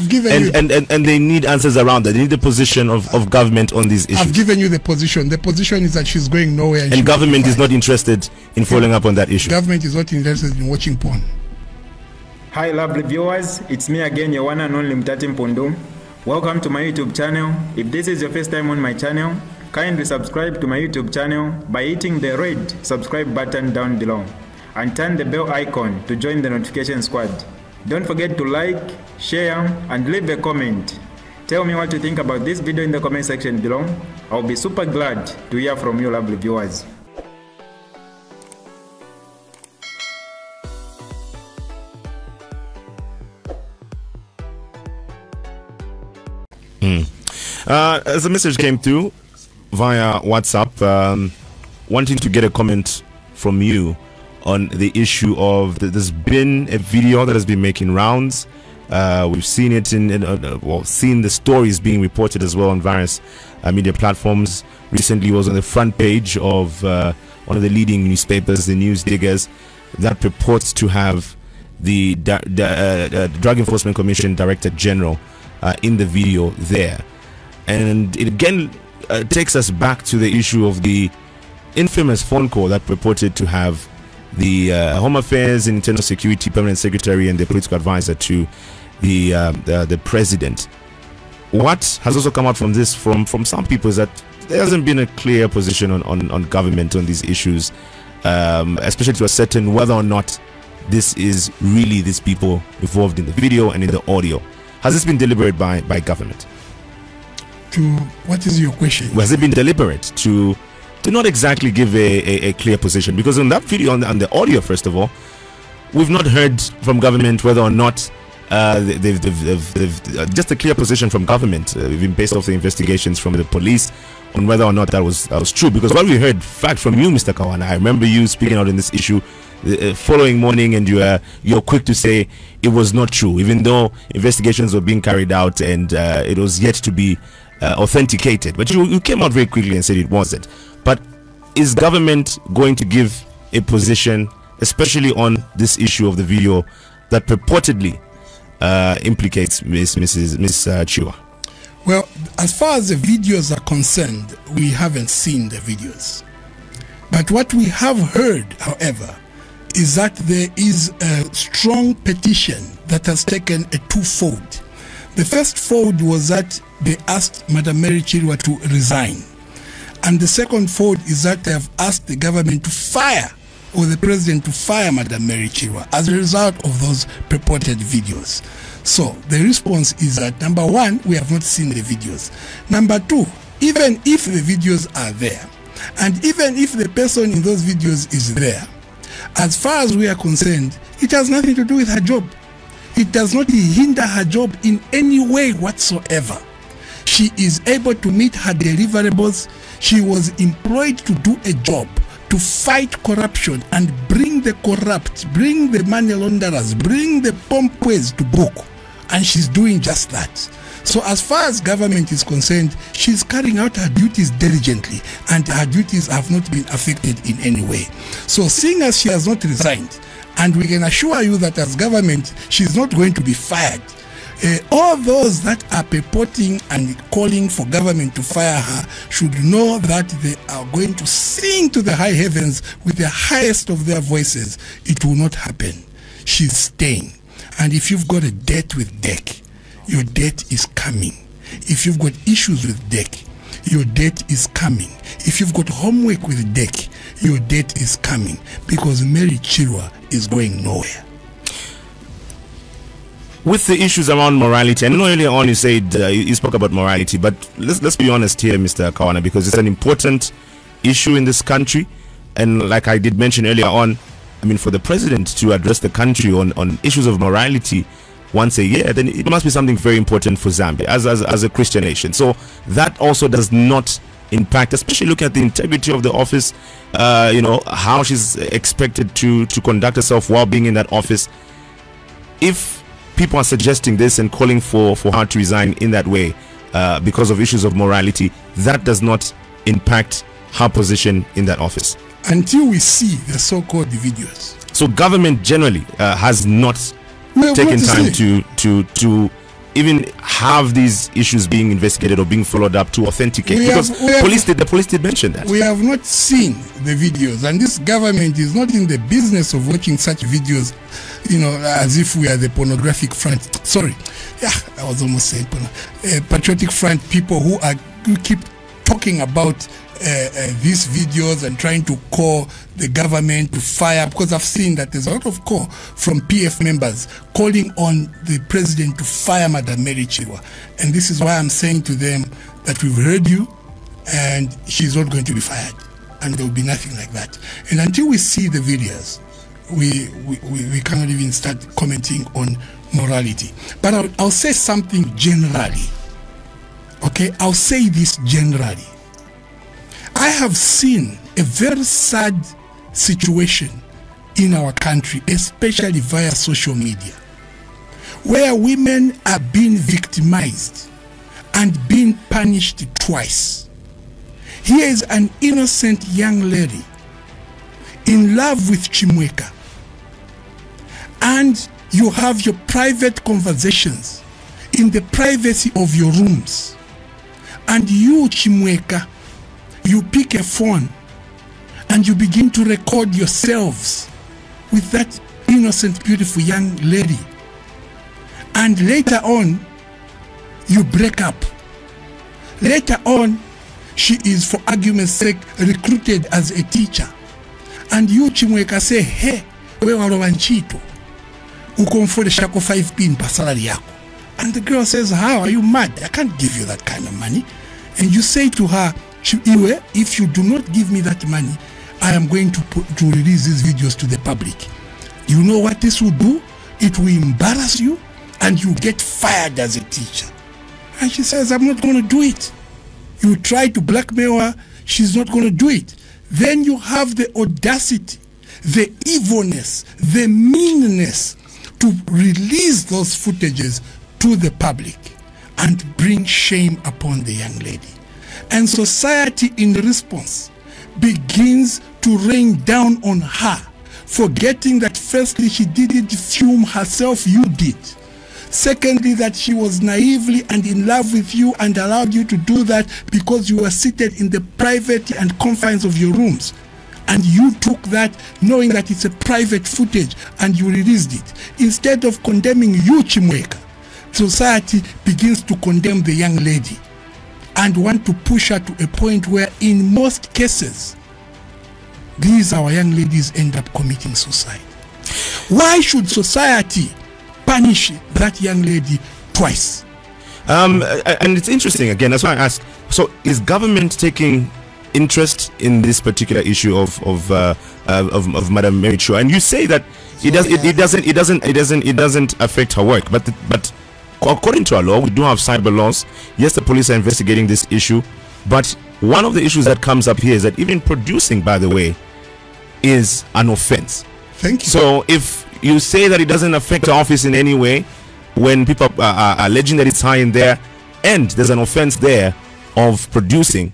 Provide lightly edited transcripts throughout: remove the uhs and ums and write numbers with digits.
I've given you. And they need answers around that. They need the position of government on these issues. I've given you the position. The position is that she's going nowhere. And government is not interested in following up on that issue. Government is not interested in watching porn. Hi, lovely viewers. It's me again, your one and only Mutati Mpundu. Welcome to my YouTube channel. If this is your first time on my channel, kindly subscribe to my YouTube channel by hitting the red subscribe button down below and turn the bell icon to join the notification squad. Don't forget to like, share, and leave a comment. Tell me what you think about this video in the comment section below. I'll be super glad to hear from you, lovely viewers. As a message came through via WhatsApp, wanting to get a comment from you on the issue of there's been a video that has been making rounds. We've seen it seen the stories being reported as well on various media platforms. Recently was on the front page of one of the leading newspapers, the News Diggers, that purports to have the Drug Enforcement Commission Director General in the video there. And it again takes us back to the issue of the infamous phone call that purported to have the Home Affairs and Internal Security Permanent Secretary and the political advisor to the president. What has also come out from this from some people is that there hasn't been a clear position on government on these issues, especially to ascertain whether or not this is really these people involved in the video and in the audio. Has this been deliberate by government? To what is your question? Has it been deliberate to not exactly give a clear position? Because on that video, on the audio, first of all, we've not heard from government whether or not they've just a clear position from government, even based off the investigations from the police, on whether or not that was true. Because what we heard, fact, from you, Mr. Kawana, I remember you speaking out on this issue the following morning, and you're quick to say it was not true, even though investigations were being carried out and it was yet to be authenticated. But you came out very quickly and said it wasn't. But is government going to give a position, especially on this issue of the video that purportedly implicates Miss Chirwa? Well, as far as the videos are concerned, we haven't seen the videos. But what we have heard, however, is that there is a strong petition that has taken a twofold. The first fold was that they asked Madam Mary Chirwa to resign. And the second fold is that they have asked the government to fire, or the president to fire Madam Mary Chirwa as a result of those purported videos. So the response is that, number one, we have not seen the videos. Number two, even if the videos are there, and even if the person in those videos is there, as far as we are concerned, it has nothing to do with her job. It does not hinder her job in any way whatsoever. She is able to meet her deliverables. She was employed to do a job, to fight corruption and bring the corrupt, bring the money launderers, bring the pompoirs to book. And she's doing just that. So as far as government is concerned, she's carrying out her duties diligently, and her duties have not been affected in any way. So seeing as she has not resigned, and we can assure you that as government, she's not going to be fired. All those that are purporting and calling for government to fire her should know that they are going to sing to the high heavens with the highest of their voices. It will not happen. She's staying. And if you've got a debt with DEC, your debt is coming. If you've got issues with DEC, your debt is coming. If you've got homework with DEC, your debt is coming. Because Mary Chirwa is going nowhere. With the issues around morality, and earlier on you said you spoke about morality, but let's be honest here, Mr. Kawana, because it's an important issue in this country. And like I did mention earlier on, I mean, for the president to address the country on issues of morality once a year, then it must be something very important for Zambia as a Christian nation. So that also does not impact, especially looking at the integrity of the office, you know, how she's expected to conduct herself while being in that office. If people are suggesting this and calling for her to resign in that way because of issues of morality, that does not impact her position in that office until we see the so-called videos. So government generally has not taken time to even have these issues being investigated or being followed up to authenticate? Because the police did mention that. We have not seen the videos, and this government is not in the business of watching such videos, you know, as if we are the pornographic front. Sorry, yeah, I was almost saying patriotic front people who keep talking about these videos and trying to call the government to fire, because I've seen that there's a lot of call from PF members calling on the president to fire Madam Mary Chirwa. And this is why I'm saying to them that we've heard you and she's not going to be fired, and there will be nothing like that. And until we see the videos, we cannot even start commenting on morality. But I'll say something generally. Okay, I'll say this generally. I have seen a very sad situation in our country, especially via social media, where women are being victimized and being punished twice. Here is an innocent young lady in love with Chimweka, and you have your private conversations in the privacy of your rooms, and you, Chimweka, you pick a phone and you begin to record yourselves with that innocent, beautiful young lady. And later on, you break up. Later on, she is, for argument's sake, recruited as a teacher. And you, Chimweka, say, hey, we waro wanchito. Ukomfole shako 5p pa salary yako. And the girl says, how are you mad? I can't give you that kind of money. And you say to her, Iwe, if you do not give me that money, I am going to release these videos to the public. You know what this will do? It will embarrass you and you get fired as a teacher. And she says, I'm not going to do it. You try to blackmail her, she's not going to do it. Then you have the audacity, the evilness, the meanness to release those footages to the public and bring shame upon the young lady. And society, in response, begins to rain down on her, forgetting that firstly, she didn't fume herself, you did. Secondly, that she was naively and in love with you and allowed you to do that because you were seated in the privacy and confines of your rooms. And you took that knowing that it's a private footage and you released it. Instead of condemning you, Chimweka, society begins to condemn the young lady and want to push her to a point where, in most cases, these our young ladies end up committing suicide. Why should society punish that young lady twice? And it's interesting, again, that's why I ask, so is government taking interest in this particular issue of Madam Mary Chirwa? And you say that it doesn't affect her work, but according to our law, we do have cyber laws. Yes, the police are investigating this issue, but one of the issues that comes up here is that even producing, by the way, is an offense. Thank you. So if you say that it doesn't affect the office in any way, when people are alleging that it's high in there and there's an offense there of producing,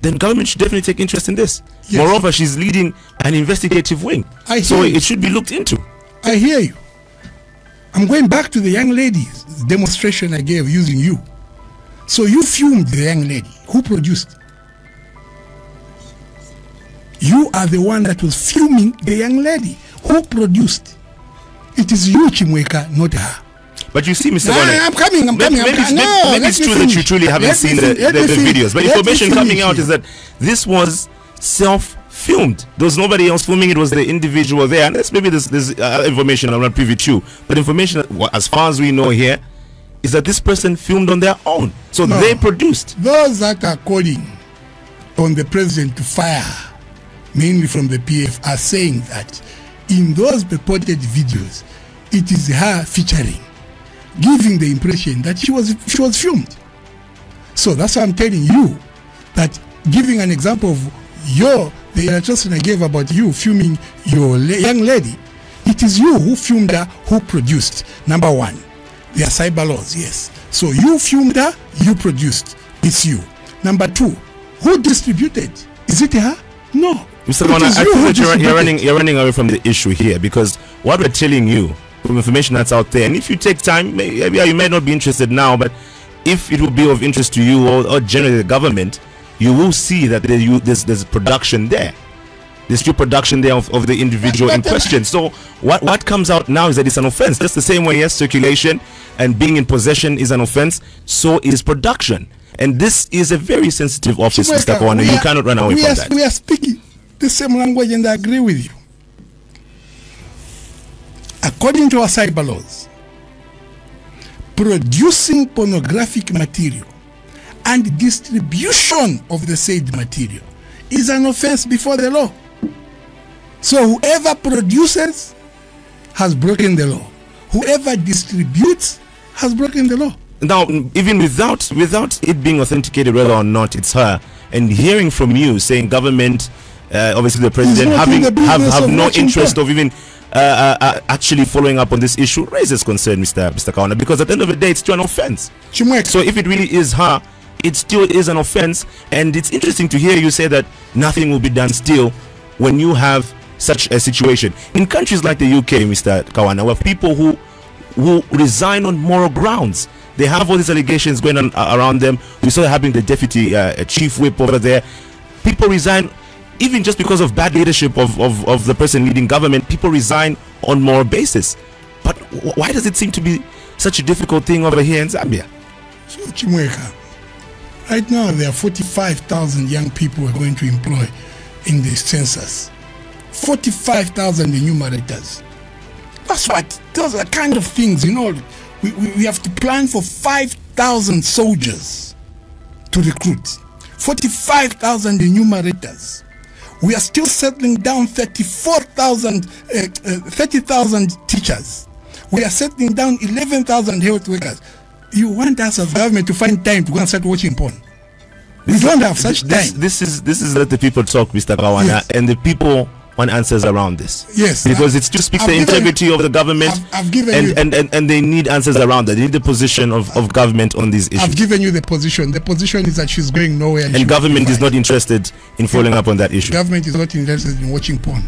then government should definitely take interest in this. Yes. Moreover, she's leading an investigative wing. It should be looked into. I hear you. I'm going back to the young lady's demonstration I gave using you. So you fumed the young lady who produced. You are the one that was fuming the young lady who produced. It is you, Chimweka, not her. But you see, Mr. Bonnet, maybe it's true that you truly haven't seen the videos. But information coming out is that this was self-filmed. There was nobody else filming. It was the individual there. And maybe this information I'm not privy to, but information, as far as we know here, is that this person filmed on their own. So no, they produced. Those that are calling on the president to fire, mainly from the PF, are saying that in those purported videos, it is her featuring, giving the impression that she was filmed. So that's why I'm telling you that, giving an example of the illustration I gave about you filming your young lady, it is you who filmed her who produced. Number one, there are cyber laws, yes. So you filmed her, you produced. It's you. Number two, who distributed? Is it her? No. Mr. Bona, I feel that you're running away from the issue here, because what we're telling you from information that's out there. And if you take time, you may not be interested now, but if it will be of interest to you or generally the government, you will see that there's production there. There's still production there of the individual in question. So what comes out now is that it's an offense. That's the same way, yes, circulation and being in possession is an offense. So is production. And this is a very sensitive office, Mr. Kawana. You cannot run away from that. We are speaking the same language, and I agree with you. According to our cyber laws, producing pornographic material and distribution of the said material is an offense before the law. So whoever produces has broken the law. Whoever distributes has broken the law. Now, even without it being authenticated, whether or not it's her, and hearing from you saying government, obviously the president, have no interest of even actually following up on this issue, raises concern, Mr. Kawana, because at the end of the day, it's still an offense. Chimweka. So if it really is her, it still is an offense. And it's interesting to hear you say that nothing will be done still when you have such a situation. In countries like the UK, Mr. Kawana, where people who resign on moral grounds, they have all these allegations going on around them. We saw having the deputy chief whip over there. People resign even just because of bad leadership of the person leading government. People resign on moral basis. But why does it seem to be such a difficult thing over here in Zambia? So, Chimweka, right now there are 45,000 young people we're going to employ in the census. 45,000 enumerators. That's what, those are the kind of things, you know. We have to plan for 5,000 soldiers to recruit, 45,000 enumerators. We are still settling down 30,000 teachers. We are settling down 11,000 health workers. You want us as government to find time to go and start watching porn? We don't have such time. This is let the people talk, Mr. Kawana, yes. And the people want answers around this. Yes, because it still speaks the integrity of the government. And they need answers around that. They need the position of government on these issues. I've given you the position. The position is that she's going nowhere. And government is not interested in following up on that issue. Government is not interested in watching porn.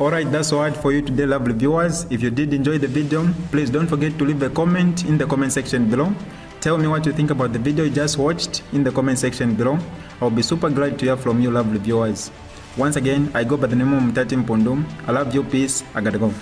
All right, that's all right for you today, lovely viewers. If you did enjoy the video, please don't forget to leave a comment in the comment section below. Tell me what you think about the video you just watched in the comment section below. I'll be super glad to hear from you, lovely viewers. Once again, I go by the name of Mutati Mpundu. I love you, peace, I gotta go.